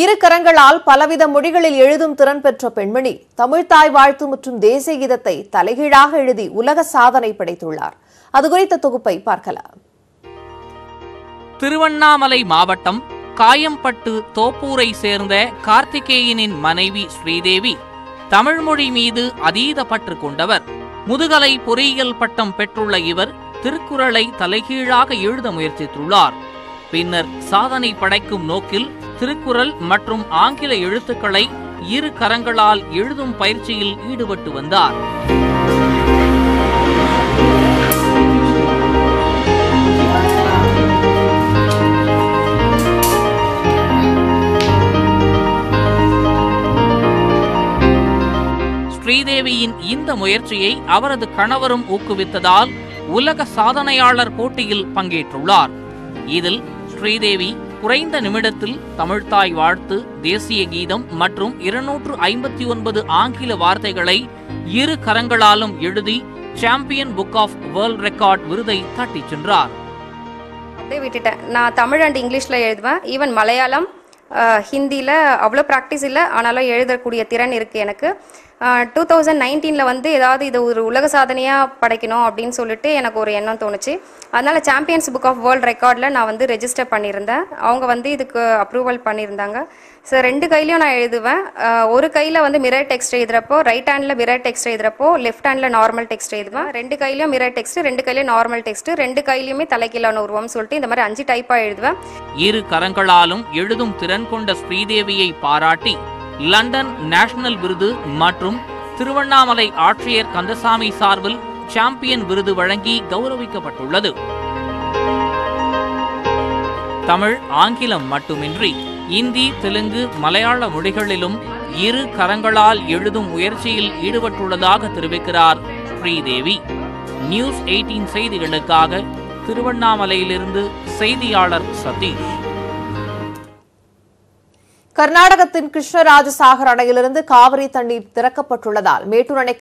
இரு கரங்களால் பலவித மொழிகளில் எழுதும் திறன் பெற்ற பெண்மணி தமிழ் தாய் வாழ்த்து மற்றும் தேசிய கீதத்தை தலைகீழாக எழுதி உலக சாதனை படைத்துள்ளார். அது குறித்த தொகுப்பை பார்க்கலாம். திருவண்ணாமலை மாவட்டம் காயம்பட்டு தோப்பூரை சேர்ந்த கார்த்திகேயினின் மனைவி ஸ்ரீதேவி தமிழ் மொழி மீது அதீத பற்று கொண்டவர். முதுகலை பொறியியல் பட்டம் பெற்றுள்ள இவர் திருக்குறளை தலைகீழாக எழுத முயற்சித்துள்ளார். பின்னர் சாதனை படைக்கும் நோக்கில் திருக்குறள் மற்றும் ஆங்கில எழுத்துக்களை இரு கரங்களால் எழுதும் பயிற்சியில் ஈடுபட்டு வந்தார். ஸ்ரீதேவியின் இந்த முயற்சியை அவரது கணவரும் ஊக்குவித்ததால் உலக சாதனையாளர் போட்டியில் பங்கேற்றுள்ளார். இதில் ஸ்ரீதேவி குறைந்த நிமிடத்தில் தமிழ்தாய் வாழ்த்து, தேசிய கீதம் மற்றும் 259 ஆங்கில வார்த்தைகளை இரு கரங்களாலும் எழுதி champion book of world record விருதை தட்டிச் சென்றார். அப்படியே விட்டுட்டேன். நான் தமிழ் அண்ட் இங்கிலீஷில் எழுதுவேன். ஈவன் மலையாளம், ஹிந்தியில் அவ்வளோ ப்ராக்டிஸ் இல்லை, ஆனாலும் எழுதக்கூடிய திறன் இருக்குது எனக்கு. 2019 வந்து ஏதாவது இது ஒரு உலக சாதனையாக படைக்கணும் அப்படின்னு சொல்லிட்டு எனக்கு ஒரு எண்ணம் தோணுச்சு. அதனால் சாம்பியன்ஸ் புக் ஆஃப் வேர்ல்ட் ரெக்கார்டில் நான் வந்து ரெஜிஸ்டர் பண்ணியிருந்தேன். அவங்க வந்து இதுக்கு அப்ரூவல் பண்ணியிருந்தாங்க. ஸோ 2 கையிலையும் நான் எழுதுவேன். ஒரு கையில் வந்து மிரர் டெக்ஸ்ட் எழுதுகிறப்போ, ரைட் ஹேண்டில் மிரர் டெக்ஸ்ட் எழுதுகிறப்போ, லெஃப்ட் ஹேண்டில் நார்மல் டெக்ஸ்ட் எழுதுவேன். 2 கையிலையும் மிரர் டெக்ஸ்ட், 2 கையிலையும் நார்மல் டெக்ஸ்ட், 2 கையிலையுமே தலைக்கீழான உருவம் சொல்லிட்டு இந்த மாதிரி 5 டைப்பாக எழுதுவேன். இரு கரங்களாலும் எழுதும் திறன் கொண்ட ஸ்ரீதேவியை பாராட்டி லண்டன் நேஷனல் விருது மற்றும் திருவண்ணாமலை ஆட்சியர் கந்தசாமி சார்பில் சாம்பியன் விருது வழங்கி கௌரவிக்கப்பட்டுள்ளது. தமிழ், ஆங்கிலம் மட்டுமின்றி இந்தி, தெலுங்கு, மலையாள மொழிகளிலும் இரு கரங்களால் எழுதும் முயற்சியில் ஈடுபட்டுள்ளதாக தெரிவிக்கிறார் ஸ்ரீதேவி. நியூஸ் 18 செய்திகளுக்காக திருவண்ணாமலையிலிருந்து செய்தியாளர் சதீஷ். கர்நாடகத்தின் கிருஷ்ணராஜசாகர் அணையிலிருந்து காவிரி தண்ணீர் திறக்கப்பட்டுள்ளதால் மேட்டூர் அணை